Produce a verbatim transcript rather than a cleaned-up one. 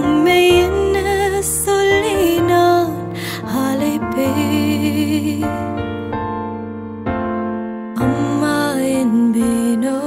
உம்மை என்ன சொல்லி நான் அழைப்பேன் அம்மா என்பேனோ।